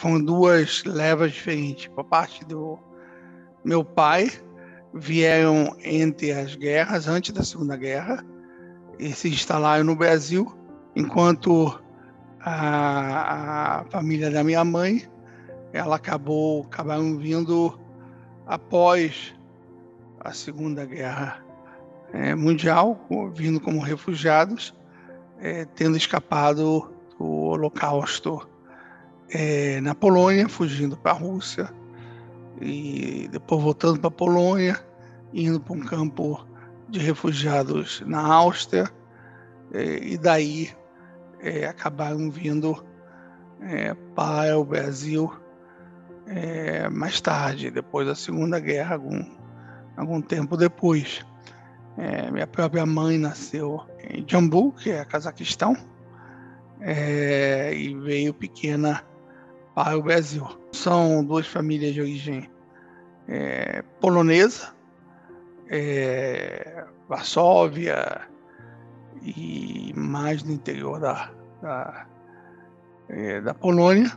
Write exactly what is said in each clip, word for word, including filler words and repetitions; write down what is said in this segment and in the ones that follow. foram duas levas diferentes. Por parte do meu pai, vieram entre as guerras, antes da Segunda Guerra, e se instalaram no Brasil, enquanto a, a família da minha mãe, ela acabou, acabaram vindo após a Segunda Guerra Mundial, vindo como refugiados, é, tendo escapado do Holocausto é, na Polônia, fugindo para a Rússia, e depois voltando para a Polônia, indo para um campo de refugiados na Áustria, é, e daí é, acabaram vindo é, para o Brasil é, mais tarde, depois da Segunda Guerra, algum, algum tempo depois. É, minha própria mãe nasceu em Dzhambul, que é Cazaquistão, é, e veio pequena para o Brasil. São duas famílias de origem é, polonesa, é, Varsóvia e mais no interior da, da, é, da Polônia,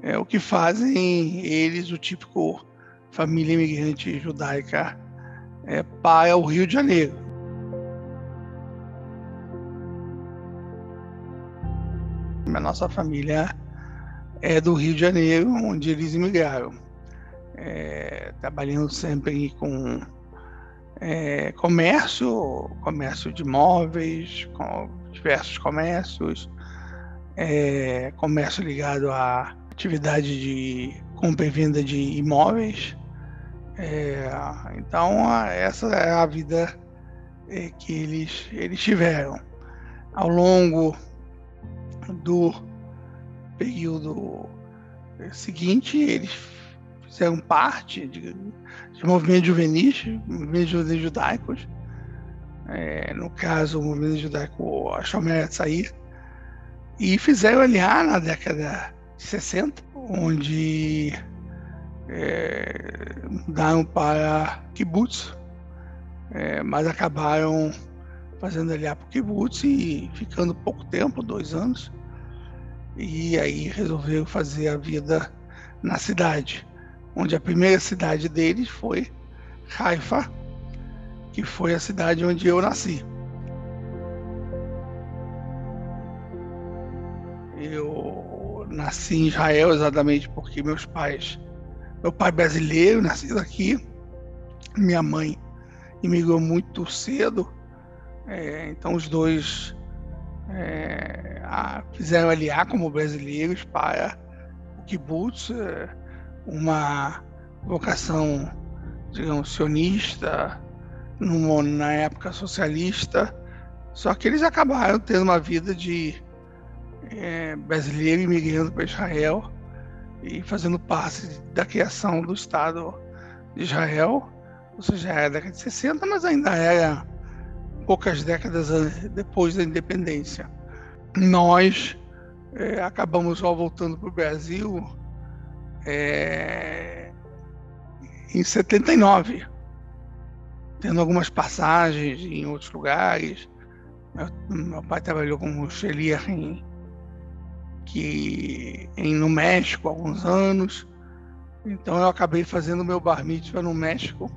é, o que fazem eles o típico família imigrante judaica é, para o Rio de Janeiro. A nossa família é do Rio de Janeiro, onde eles imigraram, é, trabalhando sempre com é, comércio, comércio de imóveis, com diversos comércios, é, comércio ligado à atividade de compra e venda de imóveis. É, então, essa é a vida é, que eles, eles tiveram. Ao longo do período seguinte, eles fizeram parte de, de movimentos juvenis, movimentos juvenis judaicos. É, no caso, o movimento judaico Shomer Hatzair, e fizeram aliar na década de sessenta, onde É, mudaram para kibbutz, é, mas acabaram fazendo aliar para o kibbutz e ficando pouco tempo, dois anos, e aí resolveram fazer a vida na cidade, onde a primeira cidade deles foi Haifa, que foi a cidade onde eu nasci. Eu nasci em Israel exatamente porque meus pais Meu pai brasileiro, nascido aqui, minha mãe imigrou muito cedo, é, então os dois é, a, fizeram aliar como brasileiros para o kibbutz, é, uma vocação, digamos, sionista, numa, na época socialista, só que eles acabaram tendo uma vida de é, brasileiro imigrando para Israel, e fazendo parte da criação do Estado de Israel, ou seja, era a década de sessenta, mas ainda era poucas décadas depois da independência. Nós é, acabamos só voltando para o Brasil é, em setenta e nove, tendo algumas passagens em outros lugares. Meu, meu pai trabalhou como Shelier em que em, no México há alguns anos, então eu acabei fazendo meu bar mitzvah no México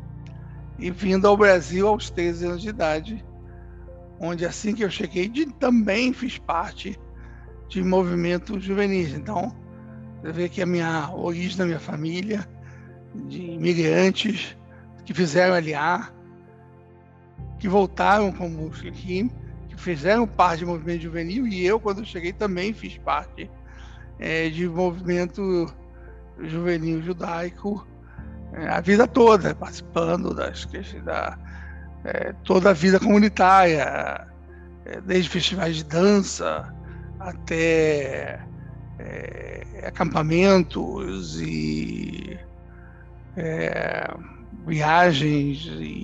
e vindo ao Brasil aos treze anos de idade, onde assim que eu cheguei de, também fiz parte de movimentos juvenis. Então você vê que a minha origem da minha família, de imigrantes que fizeram aliar, que voltaram como shlichim, fizeram parte de movimento juvenil, e eu, quando cheguei, também fiz parte é, de movimento juvenil judaico é, a vida toda, participando das questões da é, toda a vida comunitária, é, desde festivais de dança até é, acampamentos e é, viagens e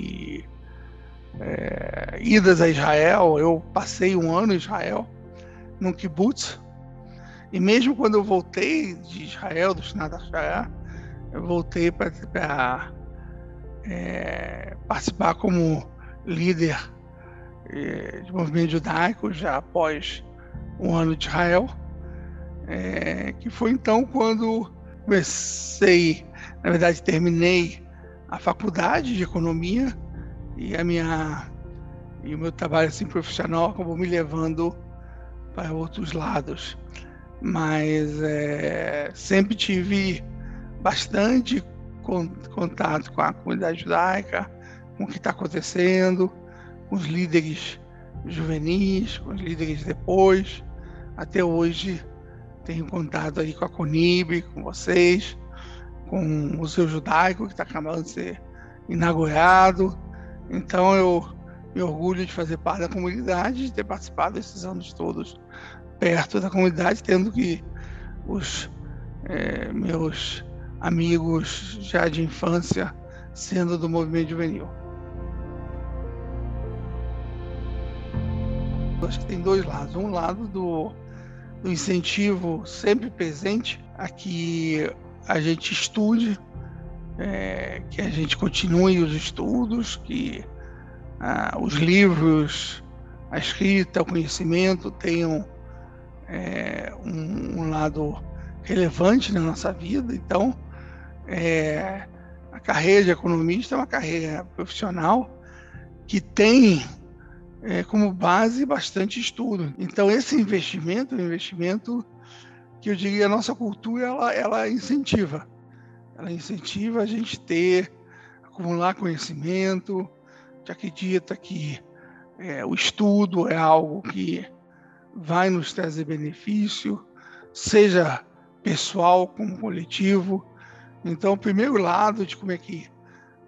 É, idas a Israel. Eu passei um ano em Israel, num kibbutz, e mesmo quando eu voltei de Israel, do Shnat Shaná, eu voltei para é, participar como líder é, de movimento judaico já após um ano de Israel, é, que foi então quando comecei, na verdade terminei a faculdade de economia, e a minha e o meu trabalho assim profissional acabou me levando para outros lados, mas é, sempre tive bastante contato com a comunidade judaica, com o que está acontecendo, com os líderes juvenis, com os líderes depois. Até hoje tenho contato aí com a Conib, com vocês, com o Museu Judaico, que está acabando de ser inaugurado. Então eu me orgulho de fazer parte da comunidade, de ter participado esses anos todos perto da comunidade, tendo que os é, meus amigos já de infância sendo do movimento juvenil. Acho que tem dois lados. Um lado do, do incentivo sempre presente a que a gente estude, é, que a gente continue os estudos, que ah, os livros, a escrita, o conhecimento tenham é, um, um lado relevante na nossa vida. Então, é, a carreira de economista é uma carreira profissional que tem É, como base bastante estudo. Então esse investimento, é um investimento que eu diria a nossa cultura, ela, ela incentiva. Ela incentiva a gente ter, acumular conhecimento, que acredita que é, o estudo é algo que vai nos trazer benefício, seja pessoal como coletivo. Então o primeiro lado de como é que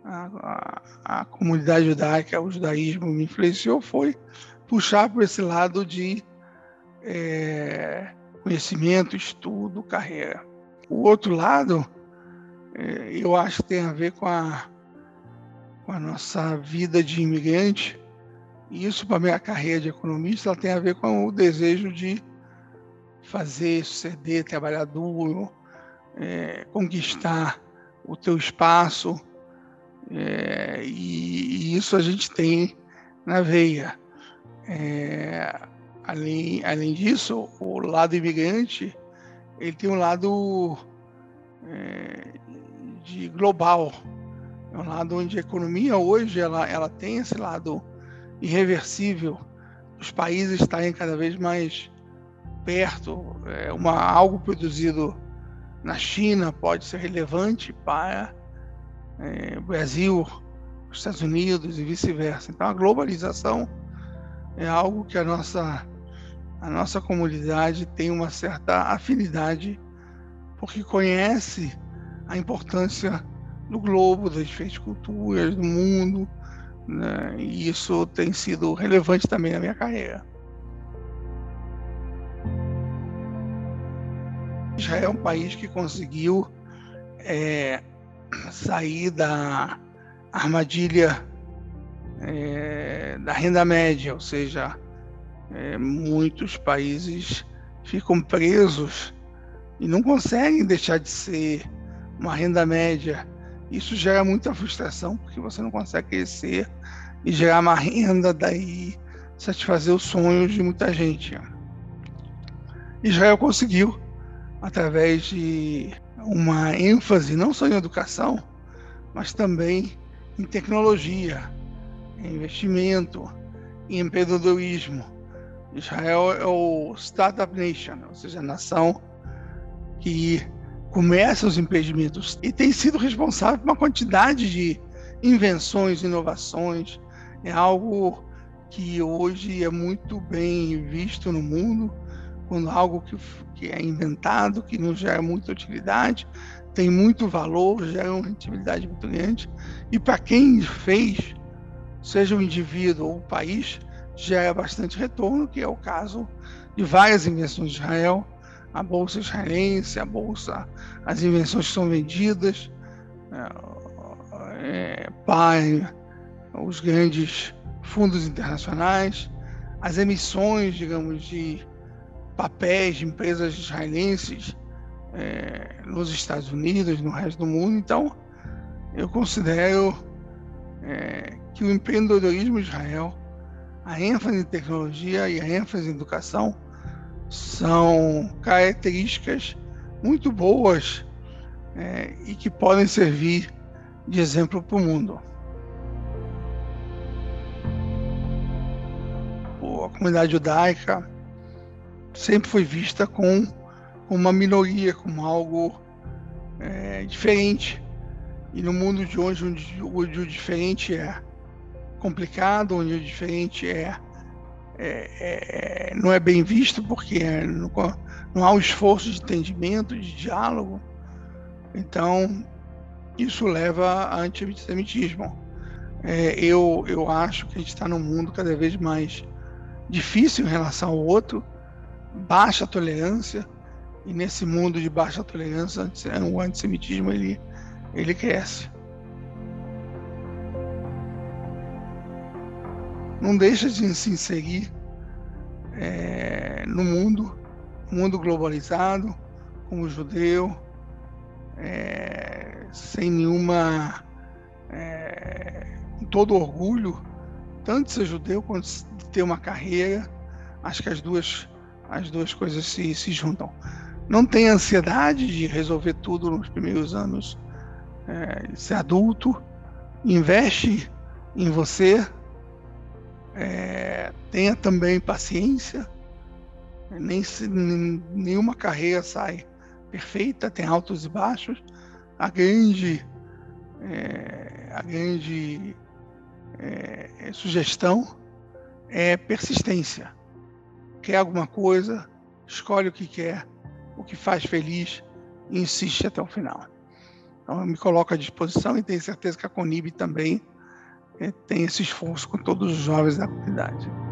A, a, a comunidade judaica, o judaísmo me influenciou, foi puxar por esse lado de é, conhecimento, estudo, carreira. O outro lado, é, eu acho que tem a ver com a, com a nossa vida de imigrante, e isso, para a minha carreira de economista, ela tem a ver com o desejo de fazer, suceder, trabalhar duro, é, conquistar o teu espaço. É, e, e isso a gente tem na veia. É, além, além disso, o lado imigrante, ele tem um lado é, de global. É um lado onde a economia hoje ela, ela tem esse lado irreversível. Os países estarem cada vez mais perto. É, uma, algo produzido na China pode ser relevante para É, Brasil, Estados Unidos e vice-versa. Então a globalização é algo que a nossa, a nossa comunidade tem uma certa afinidade, porque conhece a importância do globo, das diferentes culturas, do mundo, né? E isso tem sido relevante também na minha carreira. Israel é um país que conseguiu é, sair da armadilha é, da renda média, ou seja, é, muitos países ficam presos e não conseguem deixar de ser uma renda média. Isso gera muita frustração, porque você não consegue crescer e gerar uma renda, daí satisfazer os sonhos de muita gente. Israel conseguiu, através de uma ênfase não só em educação, mas também em tecnologia, em investimento, em empreendedorismo. Israel é o Startup Nation, ou seja, a nação que começa os empreendimentos e tem sido responsável por uma quantidade de invenções, inovações. É algo que hoje é muito bem visto no mundo, quando algo que, que é inventado, que não gera muita utilidade, tem muito valor, gera uma rentabilidade muito grande, e para quem fez, seja o indivíduo ou o país, gera bastante retorno, que é o caso de várias invenções de Israel, a bolsa israelense, a bolsa, as invenções que são vendidas é, para os grandes fundos internacionais, as emissões, digamos, de papéis de empresas israelenses é, nos Estados Unidos, no resto do mundo. Então, eu considero é, que o empreendedorismo de Israel, a ênfase em tecnologia e a ênfase em educação são características muito boas é, e que podem servir de exemplo para o mundo. A comunidade judaica sempre foi vista como uma minoria, como algo é, diferente. E no mundo de hoje, onde o diferente é complicado, onde o diferente é, é, é, não é bem visto, porque não, não há um esforço de entendimento, de diálogo, então isso leva a antissemitismo. É, eu, eu acho que a gente está num mundo cada vez mais difícil em relação ao outro, baixa tolerância, e nesse mundo de baixa tolerância, o antissemitismo ele, ele cresce. Não deixa de se inserir é, no mundo, mundo globalizado, como judeu, é, sem nenhuma, é, com todo orgulho, tanto de ser judeu quanto de ter uma carreira. Acho que as duas, as duas coisas se, se juntam. Não tem ansiedade de resolver tudo nos primeiros anos é, de ser adulto, investe em você, é, tenha também paciência, nem se, nem, nenhuma carreira sai perfeita, tem altos e baixos. A grande, é, a grande É, é, sugestão é persistência. Quer alguma coisa, escolhe o que quer, o que faz feliz e insiste até o final. Então eu me coloco à disposição e tenho certeza que a Conib também é, tem esse esforço com todos os jovens da comunidade.